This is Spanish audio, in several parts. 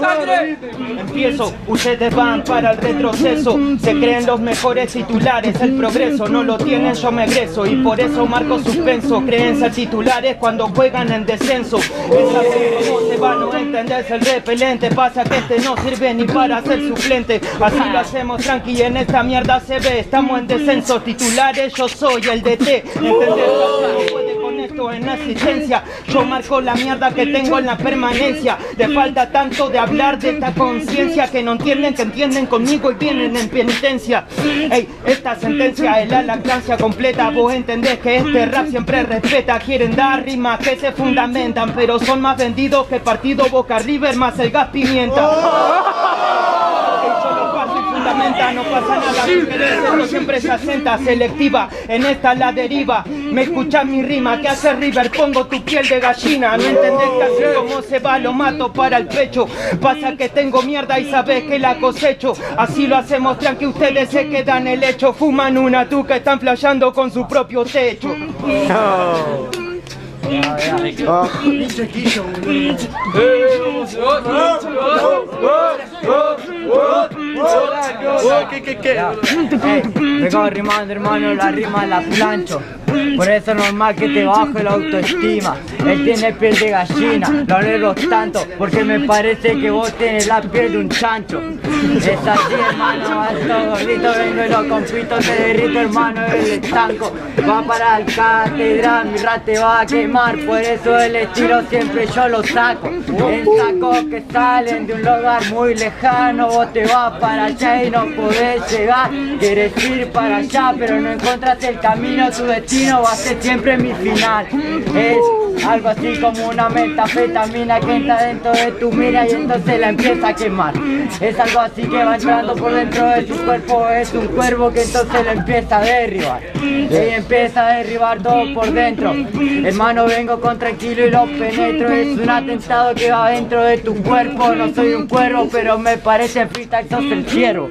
¡Sangre! Empiezo, ustedes van para el retroceso. Se creen los mejores titulares, el progreso no lo tienen, yo me egreso. Y por eso marco suspenso, creen ser titulares cuando juegan en descenso. Esa vez cómo se va, no entendés el repelente. Pasa que este no sirve ni para ser suplente. Así lo hacemos tranqui, en esta mierda se ve. Estamos en descenso, titulares, yo soy el DT. ¿Entendés? En asistencia, yo marco la mierda que tengo en la permanencia. Les falta tanto de hablar de esta conciencia que no entienden, que entienden conmigo y vienen en penitencia. Ey, esta sentencia es la lactancia completa. Vos entendés que este rap siempre respeta. Quieren dar rimas que se fundamentan, pero son más vendidos que partido Boca River más el gas pimienta. No pasa nada, pero siempre se asenta selectiva, en esta la deriva. Me escuchás mi rima, ¿qué hace River? Pongo tu piel de gallina. No entendés casi cómo se va, lo mato para el pecho. Pasa que tengo mierda y sabés que la cosecho. Así lo hacemos tranqui, ustedes se quedan el hecho. Fuman una tuca, están flasheando con su propio techo. No. Vengo rimando, hermano, la rima la plancho. Por eso no es normal que te baje la autoestima. Él tiene piel de gallina, lo alegro tanto, porque me parece que vos tenés la piel de un chancho. Es así, hermano, alto, gordito, vengo y lo compito, te derrito, hermano, el estanco. Va para el catedral, mi rat te va a quemar, por eso el estilo siempre yo lo saco. En sacos que salen de un lugar muy lejano, vos te vas para allá y no podés llegar. Quieres ir para allá, pero no encontrás el camino, tu destino va a ser siempre mi final. Es algo así como una metafetamina que entra dentro de tu mira y entonces la empieza a quemar. Es algo así que va entrando por dentro de tu cuerpo, es un cuervo que entonces lo empieza a derribar. Y empieza a derribar todo por dentro. Hermano, vengo con tranquilo y lo penetro. Es un atentado que va dentro de tu cuerpo. No soy un cuervo, pero me parece frita que sos el ciervo.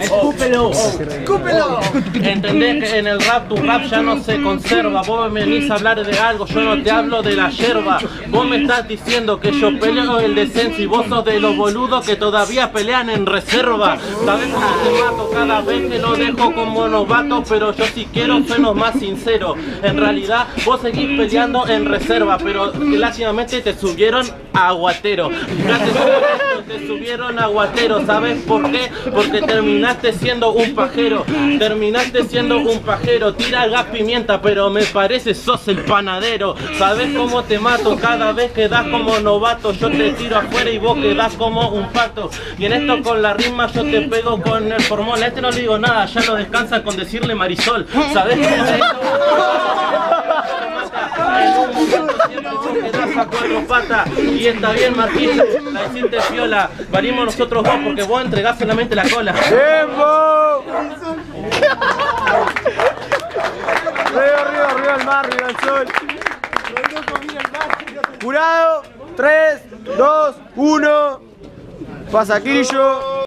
Escúpelo, escúpelo. Entendés que en el rap tu rap ya no se conserva. Vos me venís a hablar de algo, yo no te hablo de la yerba. Vos me estás diciendo que yo peleo el descenso y vos sos de los boludos que todavía pelean en reserva. Sabés cómo te mato cada vez que lo dejo como novato, pero yo si quiero sueno más sincero. En realidad vos seguís peleando en reserva, pero lástimamente te subieron a aguatero. Gracias a esto, te subieron a aguatero. ¿Sabes por qué? Porque terminaste siendo un pajero. Terminaste siendo un pajero. Tira gas pimienta, pero me parece sos el panadero. ¿Sabes cómo te mato? Cada vez que das como novato, yo te tiro afuera y vos quedás como un pato. Y en esto con la rima yo te pego con el formol. A este no le digo nada, ya lo descansa con decirle Marisol. ¿Sabes cómo te cuatro patas? Y está bien, Martín, la hiciste piola. Valimos nosotros dos porque vos entregás solamente la cola. ¡Tiempo! Arriba, arriba, arriba el mar, arriba el sol. Jurado, 3, 2, 1. Pasaquillo.